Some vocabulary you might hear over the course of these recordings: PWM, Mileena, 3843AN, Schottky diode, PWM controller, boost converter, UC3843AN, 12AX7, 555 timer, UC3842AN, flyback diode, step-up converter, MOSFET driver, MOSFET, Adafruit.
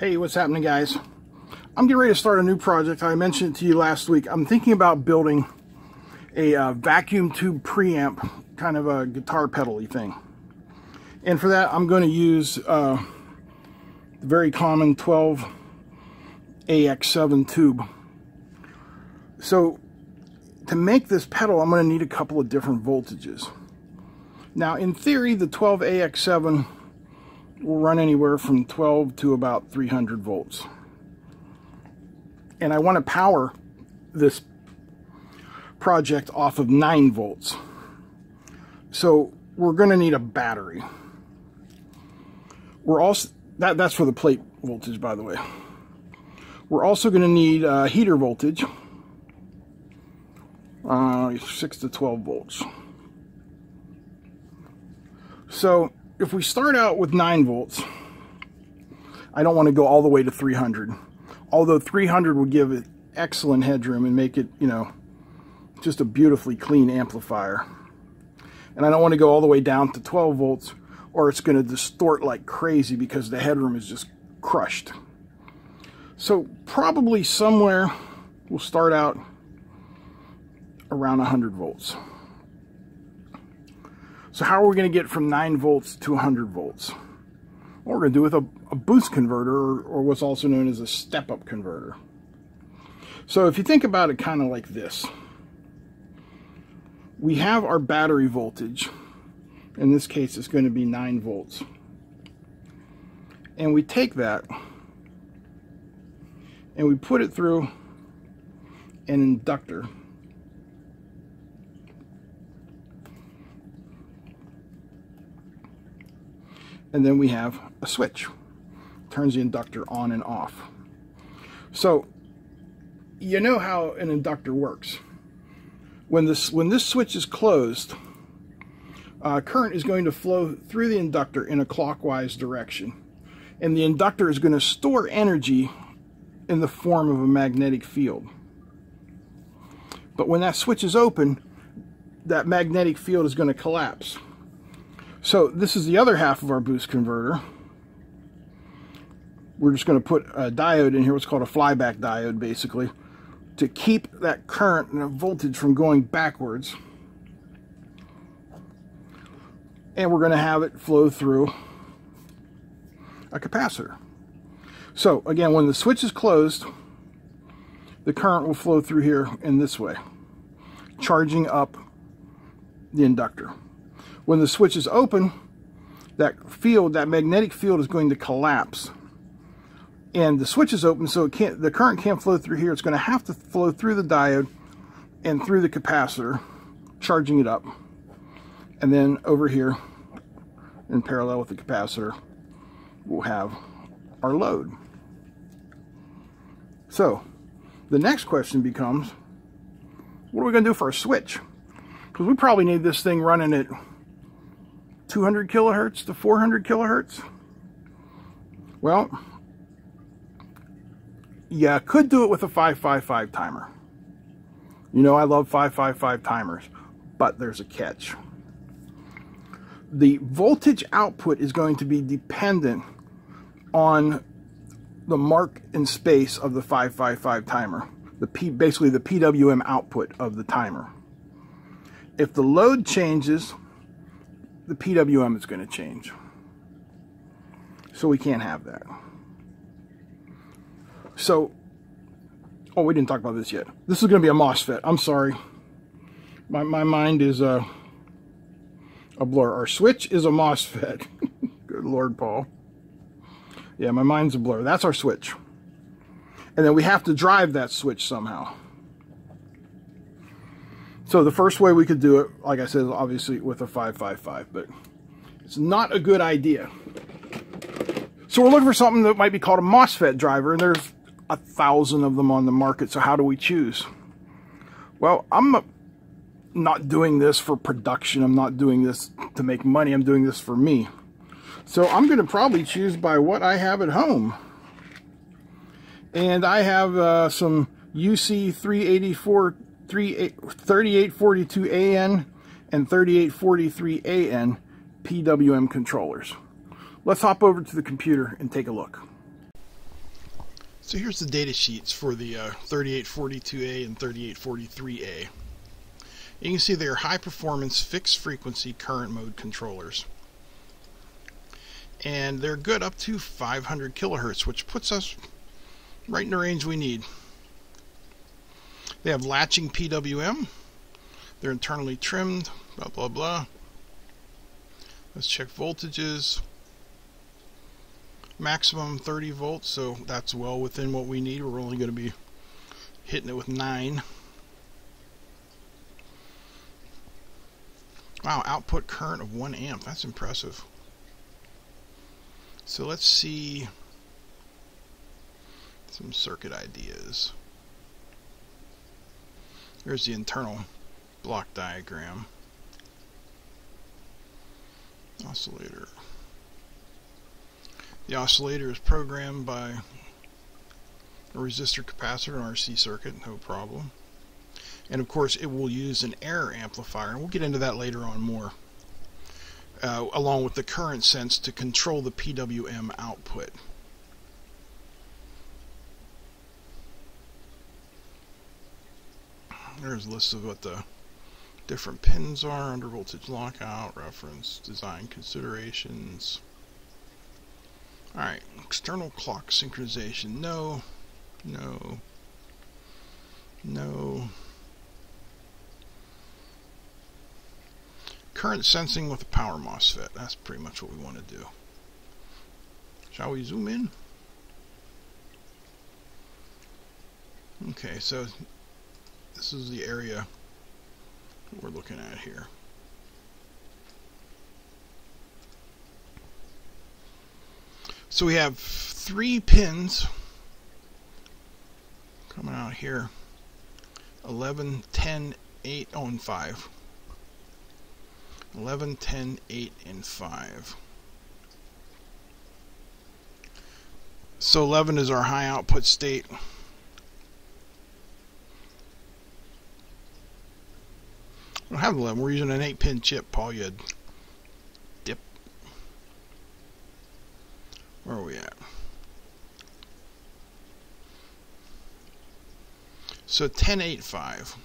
Hey, what's happening, guys? I'm getting ready to start a new project. I mentioned it to you last week. I'm thinking about building a vacuum tube preamp, kind of a guitar pedal-y thing. And for that, I'm going to use the very common 12AX7 tube. So to make this pedal, I'm going to need a couple of different voltages. Now, in theory, the 12AX7 will run anywhere from 12 to about 300 volts. And I want to power this project off of 9 volts. So we're going to need a battery. We're also that's for the plate voltage, by the way. We're also going to need heater voltage, 6 to 12 volts. So if we start out with 9 volts, I don't want to go all the way to 300. Although 300 would give it excellent headroom and make it, you know, just a beautifully clean amplifier. And I don't want to go all the way down to 12 volts, or it's going to distort like crazy because the headroom is just crushed. So probably somewhere we'll start out around 100 volts. So how are we going to get from 9 volts to 100 volts? Well, we're going to do it with a boost converter, or what's also known as a step-up converter. So if you think about it kind of like this. We have our battery voltage. In this case, it's going to be 9 volts. And we take that, and we put it through an inductor. And then we have a switch. Turns the inductor on and off. So you know how an inductor works. When this switch is closed, current is going to flow through the inductor in a clockwise direction. And the inductor is going to store energy in the form of a magnetic field. But when that switch is open, that magnetic field is going to collapse. So this is the other half of our boost converter. We're just going to put a diode in here, what's called a flyback diode, basically, to keep that current and that voltage from going backwards. And we're going to have it flow through a capacitor. So again, when the switch is closed, the current will flow through here in this way, charging up the inductor. When the switch is open, that field, that magnetic field, is going to collapse. And the switch is open, so it can't, the current can't flow through here. It's going to have to flow through the diode and through the capacitor, charging it up. And then over here, in parallel with the capacitor, we'll have our load. So the next question becomes, what are we going to do for a switch? Because we probably need this thing running at 200 kilohertz to 400 kilohertz. Well, yeah, could do it with a 555 timer. You know, I love 555 timers, but there's a catch. The voltage output is going to be dependent on the mark in space of the 555 timer, basically the PWM output of the timer. If the load changes, the PWM is going to change. So we can't have that. So, oh, we didn't talk about this yet. This is going to be a MOSFET. I'm sorry. My mind is a blur. Our switch is a MOSFET. Good Lord, Paul. Yeah, my mind's a blur. That's our switch. And then we have to drive that switch somehow. So the first way we could do it, like I said, is obviously with a 555, but it's not a good idea. So we're looking for something that might be called a MOSFET driver, and there's 1,000 of them on the market, so how do we choose? Well, I'm not doing this for production. I'm not doing this to make money. I'm doing this for me. So I'm going to probably choose by what I have at home. And I have some UC3842AN and 3843AN PWM controllers. Let's hop over to the computer and take a look. So here's the data sheets for the 3842A and 3843A. You can see they are high performance fixed frequency current mode controllers. And they're good up to 500 kilohertz, which puts us right in the range we need. They have latching PWM. They're internally trimmed, blah, blah, blah. Let's check voltages. Maximum 30 volts, so that's well within what we need. We're only going to be hitting it with 9. Wow, output current of 1 amp. That's impressive. So let's see some circuit ideas. Here's the internal block diagram. Oscillator. The oscillator is programmed by a resistor, capacitor, and RC circuit, no problem. And of course, it will use an error amplifier, and we'll get into that later on more, along with the current sense to control the PWM output. There's a list of what the different pins are under voltage lockout, reference, design considerations. Alright, external clock synchronization. No, no, no. Current sensing with a power MOSFET. That's pretty much what we want to do. Shall we zoom in? Okay, so this is the area we're looking at here. So we have 3 pins coming out here, 11, 10, 8, oh, and 5. 11, 10, 8, and 5. So 11 is our high output state. We don't have 11, we're using an 8-pin chip, Paul, you dip. Where are we at? So 10, 8, 5.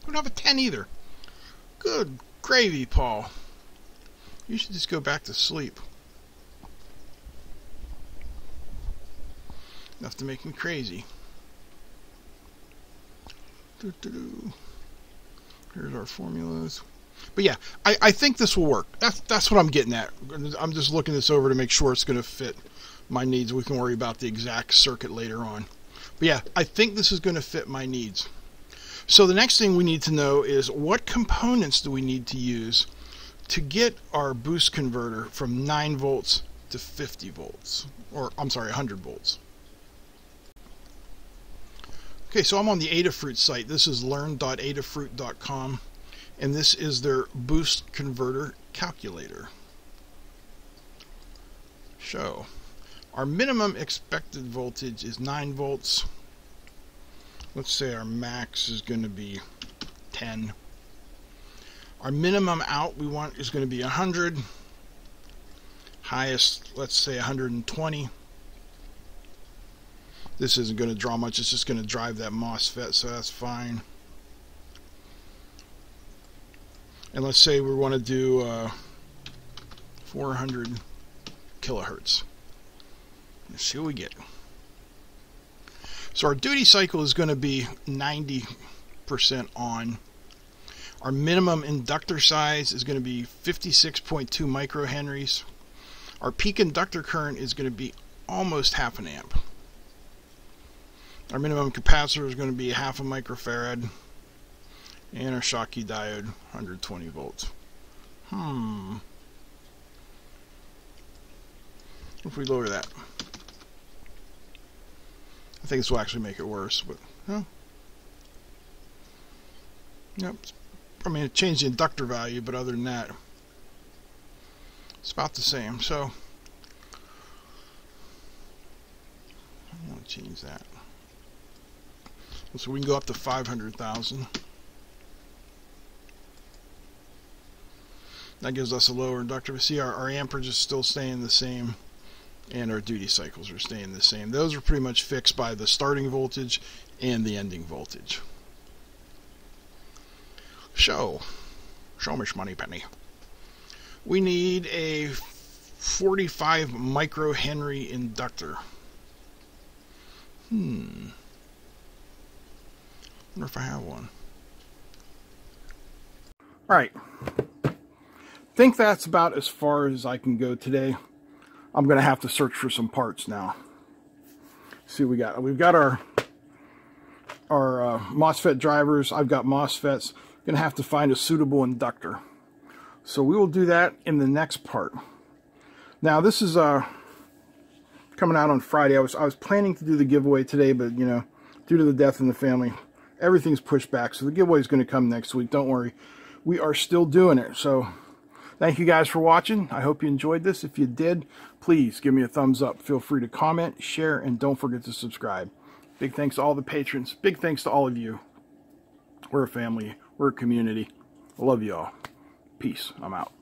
We don't have a 10 either. Good gravy, Paul. You should just go back to sleep. Enough to make me crazy. Here's our formulas. But yeah, I think this will work. That's what I'm getting at. I'm just looking this over to make sure it's going to fit my needs. We can worry about the exact circuit later on. But yeah, I think this is going to fit my needs. So the next thing we need to know is what components do we need to use to get our boost converter from 9 volts to 50 volts. Or, I'm sorry, 100 volts. Okay, so I'm on the Adafruit site. This is learn.adafruit.com. And this is their boost converter calculator. So, our minimum expected voltage is 9 volts. Let's say our max is going to be 10. Our minimum out we want is going to be 100. Highest, let's say 120. This isn't going to draw much. It's just going to drive that MOSFET, so that's fine. And let's say we want to do 400 kilohertz. Let's see what we get. So our duty cycle is going to be 90% on. Our minimum inductor size is going to be 56.2 microhenries. Our peak inductor current is going to be almost 0.5 amp. Our minimum capacitor is going to be 0.5 microfarad. And our Schottky diode, 120 volts. If we lower that, I think this will actually make it worse. But Yep. I mean, it changed the inductor value, but other than that, it's about the same. So I want to change that. So we can go up to 500,000. That gives us a lower inductor. See, our amperage is still staying the same. and our duty cycles are staying the same. Those are pretty much fixed by the starting voltage and the ending voltage. So, so much money penny. We need a 45 microhenry inductor. Wonder if I have one. All right. Think that's about as far as I can go today. I'm going to have to search for some parts now. See what we got. We've got our MOSFET drivers. I've got MOSFETs. I'm going to have to find a suitable inductor. So we will do that in the next part. Now this is coming out on Friday. I was planning to do the giveaway today, but you know, due to the death in the family, everything's pushed back. So the giveaway is going to come next week. Don't worry. We are still doing it. So thank you guys for watching. I hope you enjoyed this. If you did, please give me a thumbs up. Feel free to comment, share, and don't forget to subscribe. Big thanks to all the patrons. Big thanks to all of you. We're a family. We're a community. I love you all. Peace. I'm out.